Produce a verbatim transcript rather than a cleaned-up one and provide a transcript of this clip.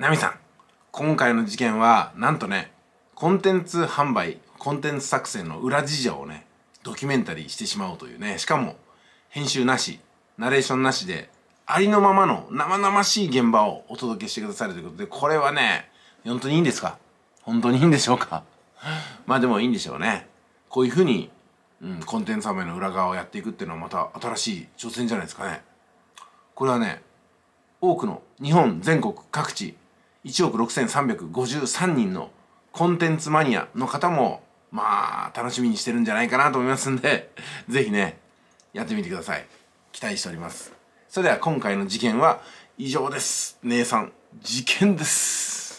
ナミさん、今回の事件はなんとね、コンテンツ販売、コンテンツ作成の裏事情をねドキュメンタリーしてしまおうというね、しかも編集なし、ナレーションなしでありのままの生々しい現場をお届けしてくださるということで、これはね、本当にいいんですか？本当にいいんでしょうか？まあでもいいんでしょうね。こういうふうに、うん、コンテンツ販売の裏側をやっていくっていうのはまた新しい挑戦じゃないですかね。これはね、多くの日本全国各地いちおくろくせんさんびゃくごじゅうさんにんのコンテンツマニアの方もまあ楽しみにしてるんじゃないかなと思いますんで、ぜひねやってみてください。期待しております。それでは今回の事件は以上です。姉さん、事件です。